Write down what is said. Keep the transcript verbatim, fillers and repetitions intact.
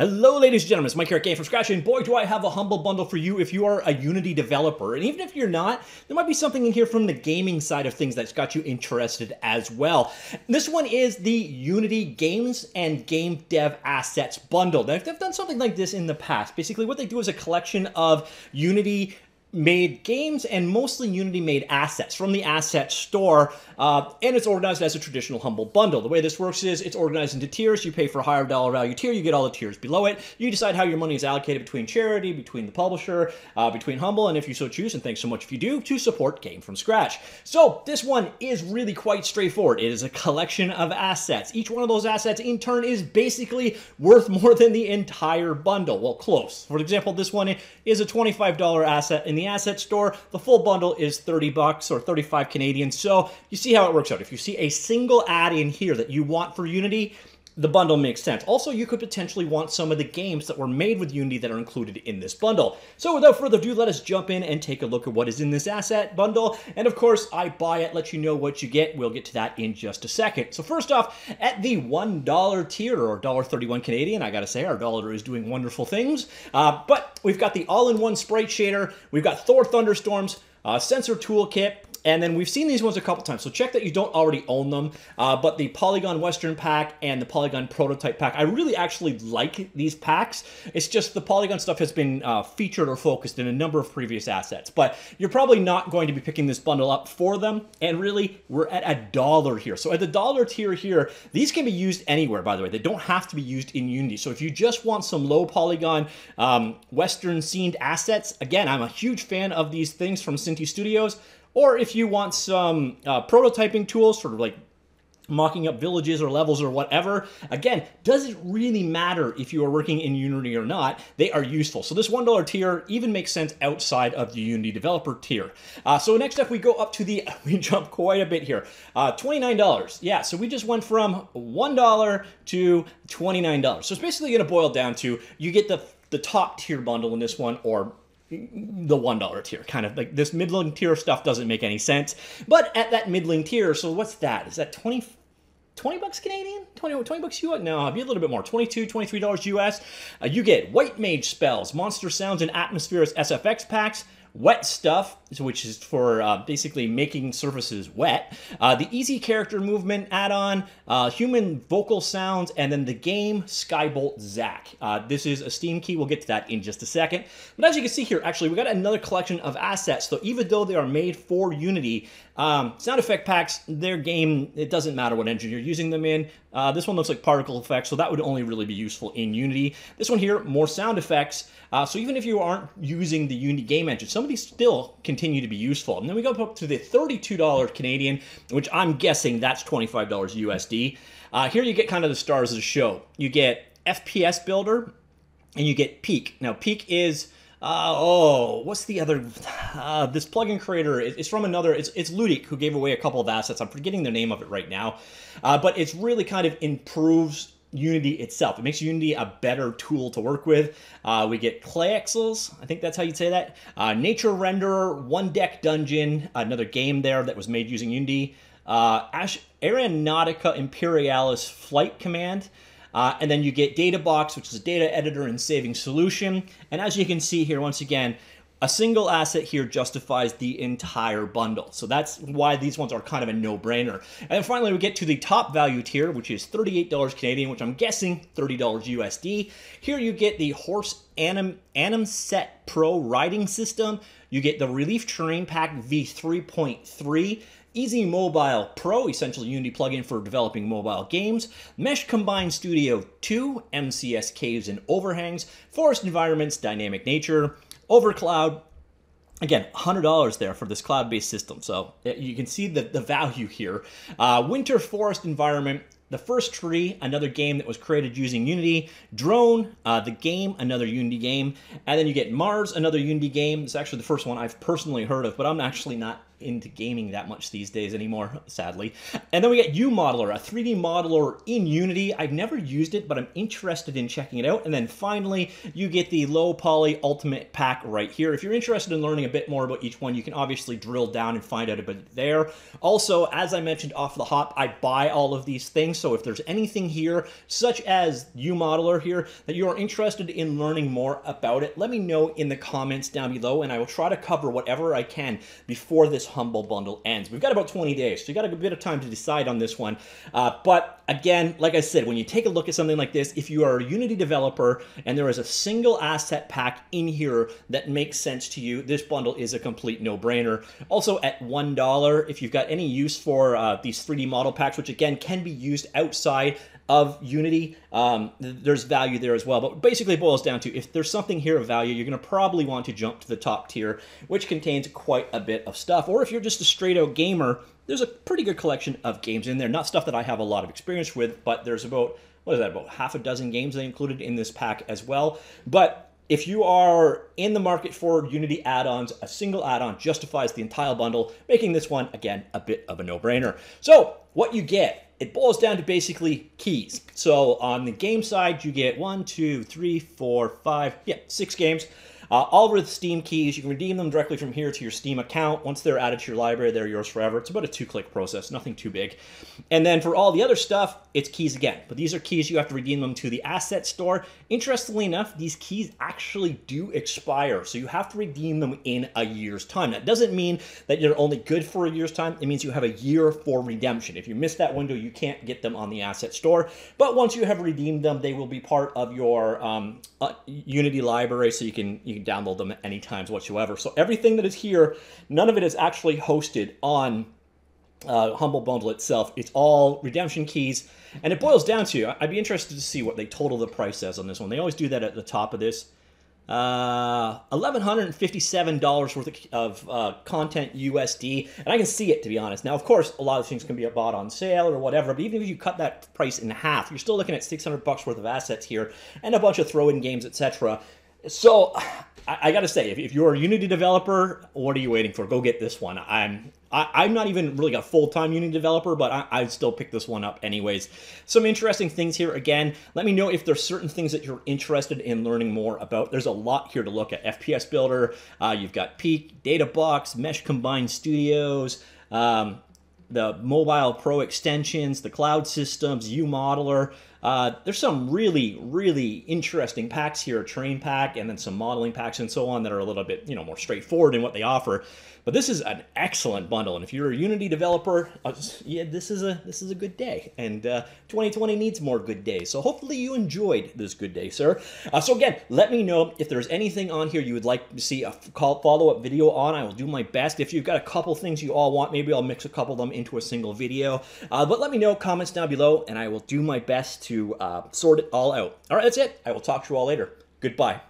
Hello ladies and gentlemen, it's Mike here at Game from Scratch, and boy do I have a Humble Bundle for you if you are a Unity developer. And even if you're not, there might be something in here from the gaming side of things that's got you interested as well. This one is the Unity Games and Game Dev Assets Bundle. Now, they've done something like this in the past. Basically what they do is a collection of Unity made games and mostly Unity made assets from the asset store, uh, and it's organized as a traditional Humble Bundle. The way this works is it's organized into tiers. You pay for a higher dollar value tier, you get all the tiers below it. You decide how your money is allocated between charity, between the publisher, uh, between Humble, and if you so choose, and thanks so much if you do, to support Game from Scratch. So this one is really quite straightforward. It is a collection of assets. Each one of those assets in turn is basically worth more than the entire bundle. Well, close. For example, this one is a twenty-five dollar asset in the The asset store. The full bundle is thirty bucks or thirty-five Canadian. So you see how it works out. If you see a single ad in here that you want for Unity, the bundle makes sense. Also, you could potentially want some of the games that were made with Unity that are included in this bundle. So without further ado, let us jump in and take a look at what is in this asset bundle. And of course, I buy it, let you know what you get. We'll get to that in just a second. So first off, at the one dollar tier, or one dollar thirty-one Canadian, I gotta say, our dollar is doing wonderful things. Uh, but we've got the all-in-one Sprite Shader, we've got Thor Thunderstorms, uh, Sensor Toolkit, and then we've seen these ones a couple times, so check that you don't already own them. Uh, but the Polygon Western pack and the Polygon prototype pack, I really actually like these packs. It's just the Polygon stuff has been uh, featured or focused in a number of previous assets. But you're probably not going to be picking this bundle up for them. And really, we're at a dollar here. So at the dollar tier here, these can be used anywhere, by the way. They don't have to be used in Unity. So if you just want some low Polygon um, Western-themed assets, again, I'm a huge fan of these things from Cinti Studios. Or if you want some uh, prototyping tools, sort of like mocking up villages or levels or whatever, again, doesn't really matter if you are working in Unity or not, they are useful. So this one dollar tier even makes sense outside of the Unity developer tier. Uh, so next up we go up to the, we jump quite a bit here, uh, twenty-nine dollars. Yeah, so we just went from one dollar to twenty-nine dollars. So it's basically gonna boil down to, you get the, the top tier bundle in this one, or the one dollar tier, kind of like this middling tier stuff doesn't make any sense. But at that middling tier, so what's that? Is that twenty, twenty bucks Canadian? twenty, twenty bucks U S? No, it'd be a little bit more. twenty-two, twenty-three dollars U S. Uh, you get White Mage Spells, Monster Sounds, and Atmospheric S F X Packs. Wet Stuff, which is for uh, basically making surfaces wet, uh, the Easy Character Movement add-on, uh, Human Vocal Sounds, and then the game Skybolt Zack. Uh, this is a Steam key. We'll get to that in just a second. But as you can see here, actually, we got another collection of assets. So even though they are made for Unity, um, sound effect packs, their game, it doesn't matter what engine you're using them in. Uh, this one looks like particle effects, so that would only really be useful in Unity. This one here, more sound effects. Uh, so even if you aren't using the Unity game engine, some of these still continue to be useful. And then we go up to the thirty-two dollar Canadian, which I'm guessing that's twenty-five dollars U S D. Uh, here you get kind of the stars of the show. You get F P S Builder and you get Peak. Now Peak is, uh, oh, what's the other, uh, this plugin creator, it's from another, it's, it's Ludic who gave away a couple of assets. I'm forgetting the name of it right now, uh, but it's really kind of improves Unity itself. It makes Unity a better tool to work with. Uh, we get Playaxles, I think that's how you'd say that. Uh, Nature Renderer, One Deck Dungeon, another game there that was made using Unity. Uh, Aeronautica Imperialis Flight Command. Uh, and then you get DataBox, which is a data editor and saving solution. And as you can see here, once again, a single asset here justifies the entire bundle. So that's why these ones are kind of a no-brainer. And then finally, we get to the top value tier, which is thirty-eight dollars Canadian, which I'm guessing thirty dollars U S D. Here you get the Horse Anim, Anim Set Pro Riding System. You get the Relief Terrain Pack V three point three. Easy Mobile Pro, essential Unity plugin for developing mobile games, Mesh Combine Studio two, M C S Caves and Overhangs, Forest Environments, Dynamic Nature, OverCloud. Again, one hundred dollars there for this cloud-based system, so you can see the, the value here. Uh, Winter Forest Environment, The First Tree, another game that was created using Unity, Drone, uh, the game, another Unity game, and then you get Mars, another Unity game. It's actually the first one I've personally heard of, but I'm actually not into gaming that much these days anymore, sadly. And then we get UModeler, a three D modeler in Unity. I've never used it, but I'm interested in checking it out. And then finally, you get the Low Poly Ultimate Pack right here. If you're interested in learning a bit more about each one, you can obviously drill down and find out a bit there. Also, as I mentioned off the hop, I buy all of these things, so if there's anything here, such as UModeler here, that you are interested in learning more about it, let me know in the comments down below, and I will try to cover whatever I can before this Humble Bundle ends. We've got about twenty days, so you got a bit of time to decide on this one. Uh, but again, like I said, when you take a look at something like this, if you are a Unity developer and there is a single asset pack in here that makes sense to you, this bundle is a complete no-brainer. Also, at one dollar, if you've got any use for uh, these three D model packs, which again can be used outside of Unity, um, there's value there as well. But basically it boils down to, if there's something here of value, you're gonna probably want to jump to the top tier, which contains quite a bit of stuff. Or if you're just a straight out gamer, there's a pretty good collection of games in there. Not stuff that I have a lot of experience with, but there's about, what is that, about half a dozen games they included in this pack as well. But if you are in the market for Unity add-ons, a single add-on justifies the entire bundle, making this one, again, a bit of a no-brainer. So what you get, it boils down to basically keys. So on the game side, you get one, two, three, four, five, yeah, six games. Uh, all with Steam keys. You can redeem them directly from here to your Steam account. Once they're added to your library, they're yours forever. It's about a two-click process, nothing too big. And then for all the other stuff, it's keys again. But these are keys, you have to redeem them to the asset store. Interestingly enough, these keys actually do expire, so you have to redeem them in a year's time. That doesn't mean that you're only good for a year's time. It means you have a year for redemption. If you miss that window, you can't get them on the asset store. But once you have redeemed them, they will be part of your um, uh, Unity library, so you can, you can download them at any times whatsoever. So everything that is here, none of it is actually hosted on uh, Humble Bundle itself. It's all redemption keys, and it boils down to, I'd be interested to see what they total the price as on this one. They always do that at the top of this. Uh, eleven fifty-seven worth of uh, content U S D, and I can see it, to be honest. Now, of course, a lot of things can be bought on sale or whatever, but even if you cut that price in half, you're still looking at six hundred bucks worth of assets here and a bunch of throw-in games, et cetera. So I, I got to say, if, if you're a Unity developer, what are you waiting for? Go get this one. I'm I, I'm not even really a full-time Unity developer, but I, I'd still pick this one up anyways. Some interesting things here. Again, let me know if there's certain things that you're interested in learning more about. There's a lot here to look at. F P S Builder, uh, you've got Peak, DataBox, Mesh Combine Studios, um, the Mobile Pro extensions, the cloud systems, UModeler. Uh, there's some really, really interesting packs here, a terrain pack and then some modeling packs and so on that are a little bit, you know, more straightforward in what they offer. But this is an excellent bundle, and if you're a Unity developer, uh, yeah, this is a this is a good day, and uh, twenty twenty needs more good days. So hopefully you enjoyed this good day, sir. Uh, so again, let me know if there's anything on here you would like to see a follow-up video on. I will do my best. If you've got a couple things you all want, maybe I'll mix a couple of them into a single video. Uh, but let me know, comments down below, and I will do my best to to uh, sort it all out. All right, that's it. I will talk to you all later. Goodbye.